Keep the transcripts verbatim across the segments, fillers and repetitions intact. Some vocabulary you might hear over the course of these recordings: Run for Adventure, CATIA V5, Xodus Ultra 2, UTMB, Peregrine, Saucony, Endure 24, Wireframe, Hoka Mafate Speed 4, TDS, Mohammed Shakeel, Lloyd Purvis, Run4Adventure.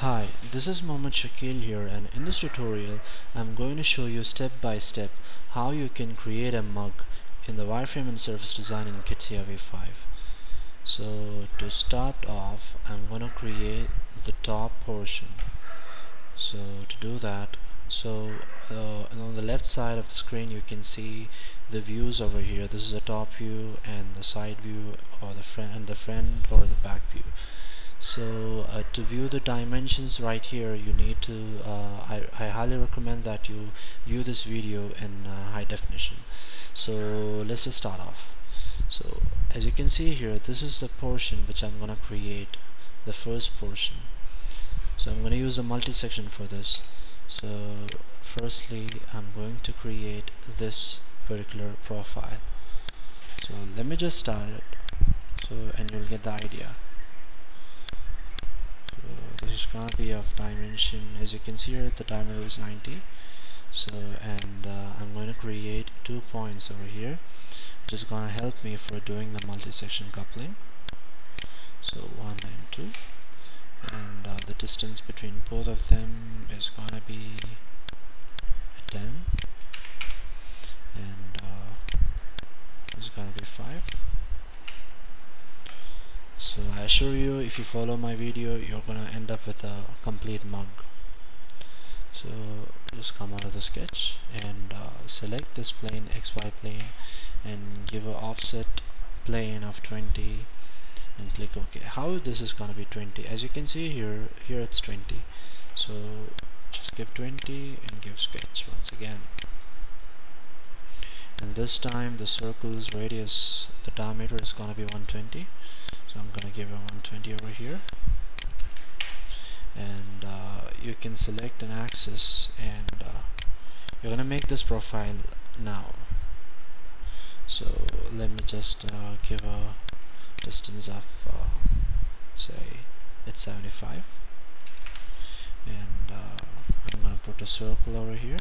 Hi, this is Mohammed Shakeel here, and in this tutorial I'm going to show you step by step how you can create a mug in the wireframe and surface design in CATIA V five. So to start off, I'm going to create the top portion. So to do that, so uh, and on the left side of the screen you can see the views over here. This is the top view and the side view, or the front and the front or the back view. So uh, to view the dimensions right here, you need to uh, I, I highly recommend that you view this video in uh, high definition. So let's just start off. So as you can see here, this is the portion which I'm gonna create, the first portion. So I'm gonna use a multi-section for this. So firstly, I'm going to create this particular profile. So let me just start it, so and you'll get the idea. This is going to be of dimension, as you can see here, the diameter is ninety. So and uh, I'm going to create two points over here, which is going to help me for doing the multi-section coupling. So one and two, and uh, the distance between both of them is going to be ten, and uh, it's going to be five. So I assure you, if you follow my video, you're gonna end up with a complete mug. So just come out of the sketch and uh, select this plane, X Y plane, and give an offset plane of twenty and click OK. How this is gonna be twenty? As you can see here, here it's twenty. So just give twenty and give sketch once again. And this time the circle's radius, the diameter is gonna be one hundred twenty. I'm gonna give it one hundred twenty over here, and uh, you can select an axis, and uh, you're gonna make this profile now. So let me just uh, give a distance of uh, say it's seventy-five, and uh, I'm gonna put a circle over here,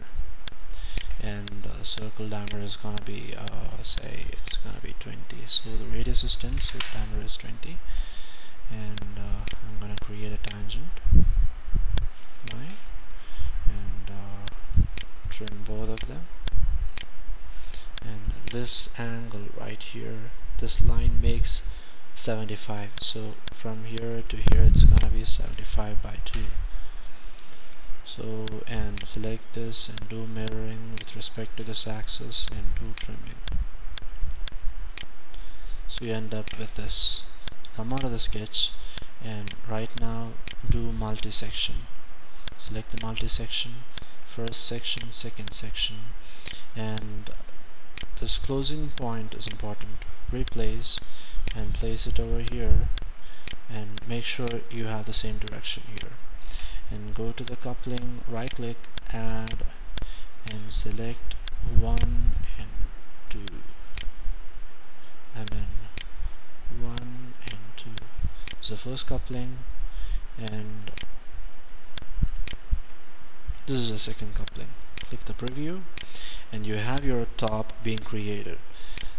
and uh, circle diameter is gonna be uh, say it's gonna be twenty. So the radius is ten, so diameter is twenty, and uh, I'm gonna create a tangent line and uh, trim both of them. And this angle right here, this line makes seventy-five, so from here to here it's gonna be seventy-five by two. So and select this and do mirroring with respect to this axis and do trimming. So you end up with this. Come out of the sketch and right now do multi-section. Select the multi-section, first section, second section, and this closing point is important. Replace and place it over here, and make sure you have the same direction here. And go to the coupling, right click, add, and select one and two. I mean one and two. It's the first coupling, and this is the second coupling. Click the preview, and you have your top being created.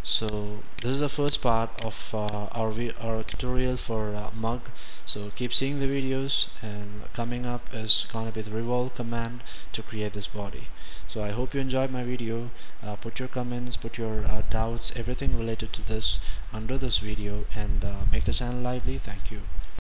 So this is the first part of uh, our, our tutorial for uh, mug. So keep seeing the videos, and coming up is gonna be the revolve command to create this body. So I hope you enjoyed my video. Uh, put your comments, put your uh, doubts, everything related to this under this video, and uh, make the channel lively. Thank you.